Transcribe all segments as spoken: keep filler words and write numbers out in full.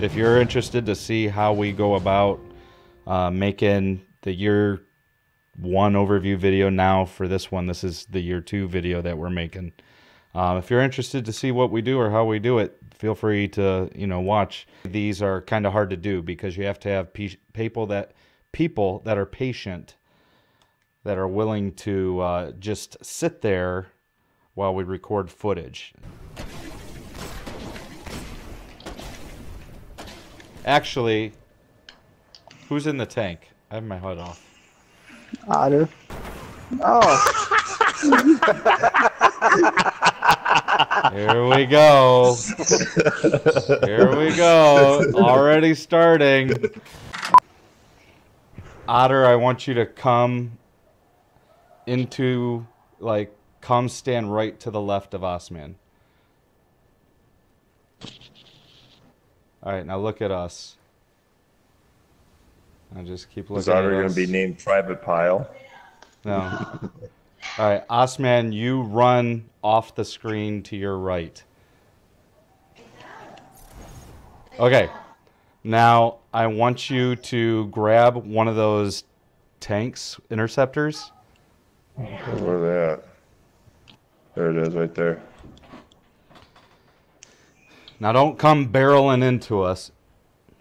if you're interested to see how we go about uh, making the year one overview video now for this one, this is the year two video that we're making. Um, if you're interested to see what we do or how we do it, feel free to, you know, watch. These are kind of hard to do because you have to have people that people that are patient, that are willing to uh, just sit there while we record footage. Actually, who's in the tank? I have my hood off. I do. Oh. Here we go. Here we go. Already starting. Otter, I want you to come into, like, come stand right to the left of Osman. All right, now look at us. I just keep looking. Is Otter going to be named Private Pile? No. All right, Osman, you run off the screen to your right. Okay. Now I want you to grab one of those tanks, interceptors. Where are they at? There it is, right there. Now don't come barreling into us.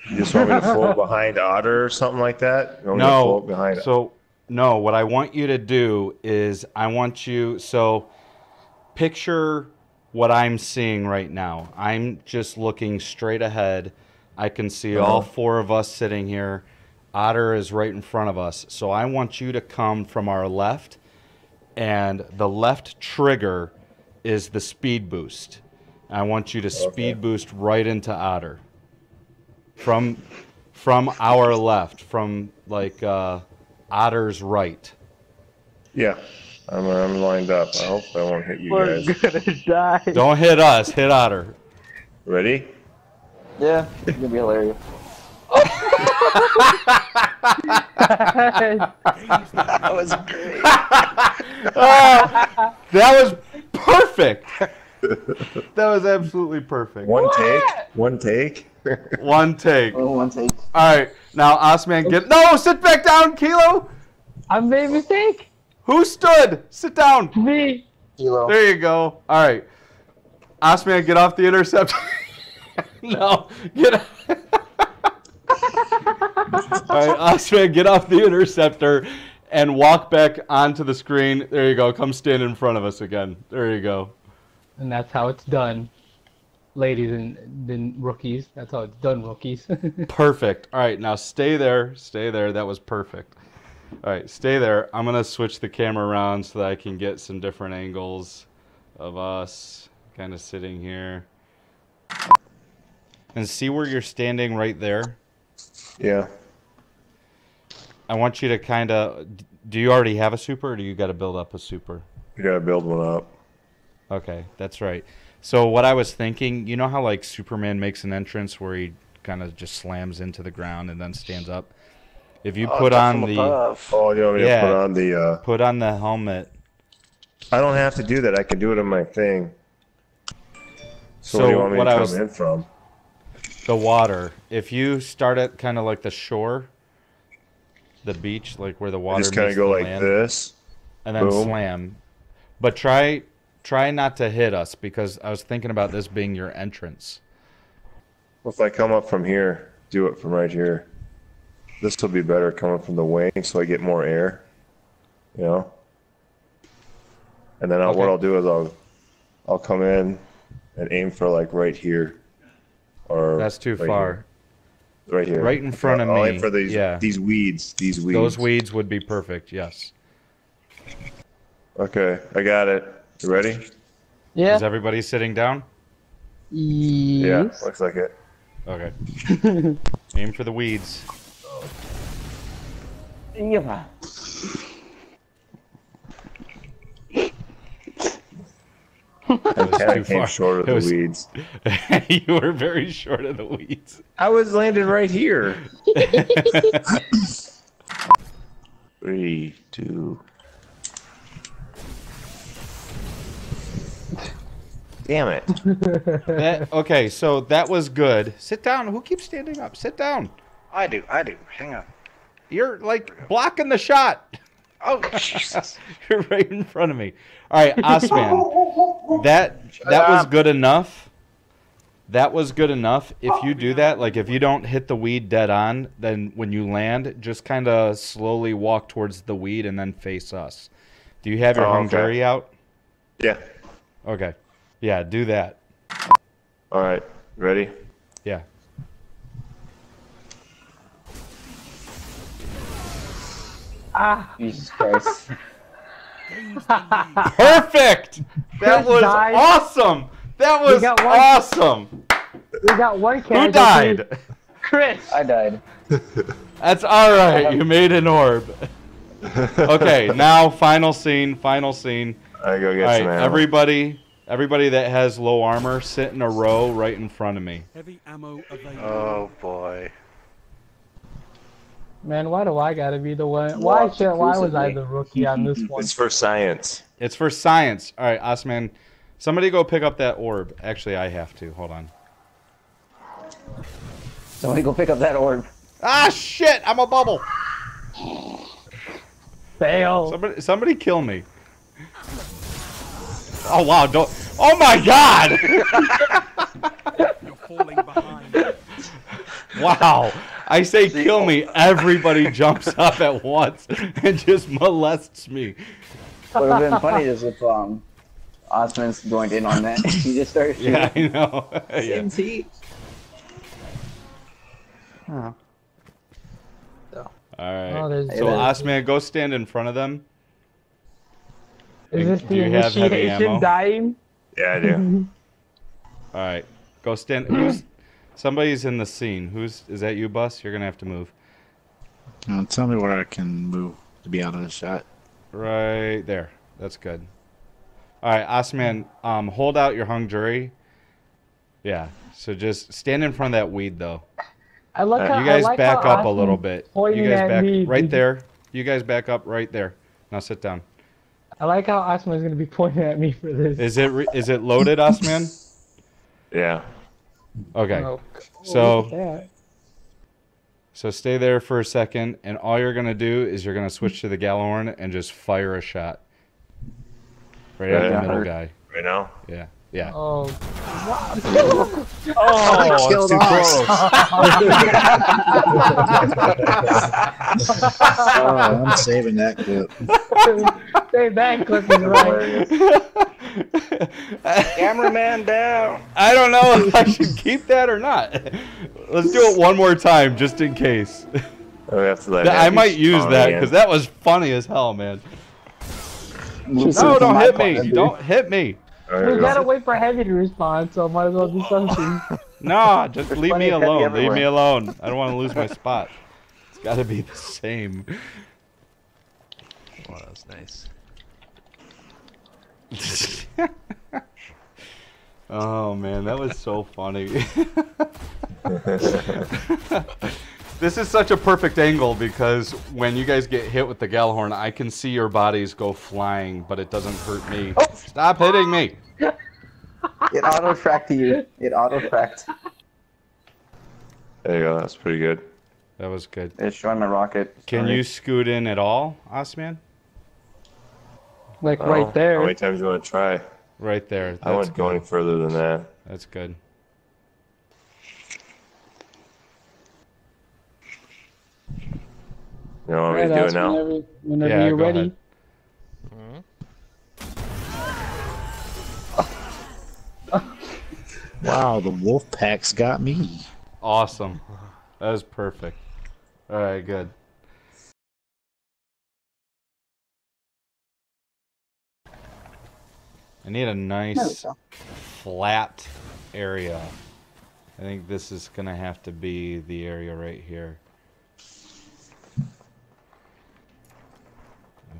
You just want me to float behind Otter or something like that? You want no. Me to float behind so no, what I want you to do is I want you so picture what I'm seeing right now. I'm just looking straight ahead. I can see uh-huh. all four of us sitting here. Otter is right in front of us. So I want you to come from our left, and the left trigger is the speed boost. I want you to okay. speed boost right into Otter. From from our left, from like uh, Otter's right. Yeah, I'm, I'm lined up. I hope I won't hit you We're guys. We're gonna die. Don't hit us, hit Otter. Ready? Yeah, it's gonna be hilarious. That was great. uh, that was perfect. That was absolutely perfect. One what? take. One take. One take. Oh, one take. All right. Now, Osman, get... No, sit back down, Kilo. I made a mistake. Who stood? Sit down. Me. Kilo. There you go. All right. Osman, get off the interceptor. No. Get off. All right, Osman, get off the interceptor and walk back onto the screen. There you go. Come stand in front of us again. There you go. And that's how it's done, ladies and, and rookies. That's how it's done, rookies. Perfect. All right, now stay there. Stay there. That was perfect. All right, stay there. I'm going to switch the camera around so that I can get some different angles of us kind of sitting here. And see where you're standing right there? Yeah. I want you to kind of... Do you already have a super, or do you got to build up a super? You got to build one up. Okay, that's right. So what I was thinking, you know how like Superman makes an entrance where he kind of just slams into the ground and then stands up? If you oh, put on the above. Oh, you want me yeah, to put on the uh put on the helmet. I don't have to do that. I can do it on my thing. So, so where do you want me what to come I was, in from? The water. If you start at kind of like the shore, the beach, like where the water is. Just kind of go like land, this. And then boom. Slam. But try Try not to hit us, because I was thinking about this being your entrance. Well, if I come up from here, do it from right here. This will be better coming from the wing, so I get more air. You know? And then I'll, okay. what I'll do is I'll I'll come in and aim for, like, right here. Or that's too right far. Here. Right here. Right in front I'll, of I'll me. Aim for these, yeah. these weeds. These weeds. Those weeds would be perfect, yes. Okay, I got it. You ready? Yeah. Is everybody sitting down? Yes. Yeah, looks like it. Okay. Aim for the weeds. Yeah. I came short of the was... weeds. You were very short of the weeds. I was landed right here. Three, two... Damn it. That, okay, so that was good. Sit down. Who keeps standing up? Sit down. I do. I do. Hang on. You're, like, blocking the shot. Oh, Jesus. You're right in front of me. All right, Osman. that that was good enough. That was good enough. If you do that, like, if you don't hit the weed dead on, then when you land, just kind of slowly walk towards the weed and then face us. Do you have your oh, hung okay. jury out? Yeah. Okay. Yeah, do that. All right. Ready? Yeah. Ah. Jesus Christ. Perfect! That was died. awesome! That was we awesome! We got one character. Who died? Chris! I died. That's alright, you made an orb. Okay, now final scene, final scene. I go get All some right, everybody, everybody that has low armor, sit in a row right in front of me. Heavy ammo available. Oh boy. Man, why do I gotta be the one? Why should, why was I the rookie on this one? It's for science. It's for science. All right, Osman, somebody go pick up that orb. Actually, I have to. Hold on. Somebody go pick up that orb. Ah, shit! I'm a bubble. Fail. Somebody, somebody kill me. Oh wow! Don't. Oh my God! You're falling behind. Wow! I say kill me. Everybody jumps up at once and just molests me. What would have been funny is if um, Osman's joined in on that. He just started shooting. Yeah, I know. Same seat. Huh. So. All right. Oh, so Osman, go stand in front of them. Is this the initiation dying? Yeah, I do. All right, go stand. Who's, somebody's in the scene. Who's is that? You, Bus? You're gonna have to move. Now tell me where I can move to be out of the shot. Right there. That's good. All right, Osman, um, hold out your hung jury. Yeah. So just stand in front of that weed, though. I like right. how you guys like back up Osman's a little bit. You guys back me. right there. You guys back up right there. Now sit down. I like how Osman's gonna be pointing at me for this. Is it re is it loaded, Osman? Yeah. Okay. Oh, so so stay there for a second, and all you're gonna do is you're gonna switch to the Gjallarhorn and just fire a shot. Right at the middle guy. Right now. Yeah. Yeah. Oh. oh, oh it's too close. Oh, I'm saving that clip. Save that clip is right. Cameraman down. I don't know if I should keep that or not. Let's do it one more time, just in case. Oh, that's like I might use oh, that because that was funny as hell, man. She's no, don't hit me! Point, don't hit me! Right, we gotta wait for Heavy to respond, so I might as well do something. Nah, just There's leave me alone. Leave me alone. I don't want to lose my spot. It's gotta be the same. Wow, that was nice. Oh man, that was so funny. This is such a perfect angle because when you guys get hit with the Gjallarhorn, I can see your bodies go flying, but it doesn't hurt me. Oh. Stop hitting me! It auto-tracked you. It auto-tracked. There you go. That's pretty good. That was good. It's showing my rocket. Can Sorry. you scoot in at all, Osman? Like oh, right there. How many times you want to try? Right there. That's I wouldn't go any further than that. That's good. You know what I'm gonna do now? Whenever, whenever yeah, you're ready. Mm-hmm. Wow, the wolf pack's got me. Awesome. That was perfect. All right, good. I need a nice flat area. I think this is gonna have to be the area right here.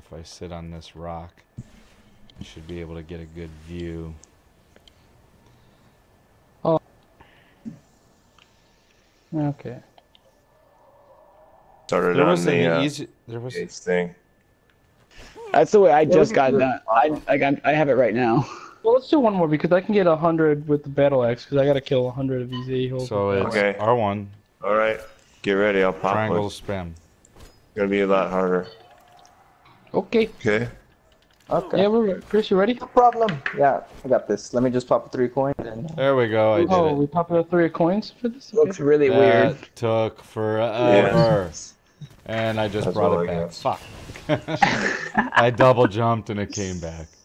If I sit on this rock, I should be able to get a good view. Oh. Okay. Started on the easy, there was thing. That's the way I just got that. I, I got. I have it right now. Well, let's do one more because I can get a hundred with the battle axe because I gotta kill a hundred of these a-holes. So it's okay. R one. All right, get ready. I'll pop. Triangle one. Spam. Gonna be a lot harder. Okay. Okay. Okay. Yeah, we're Chris, you ready? No problem. Yeah, I got this. Let me just pop a three coin. And... There we go. I did oh, it. We popped a three coins for this. Okay. Looks really that weird. That took forever. Yeah. And I just That's brought it I back. Got. Fuck. I double jumped and it came back.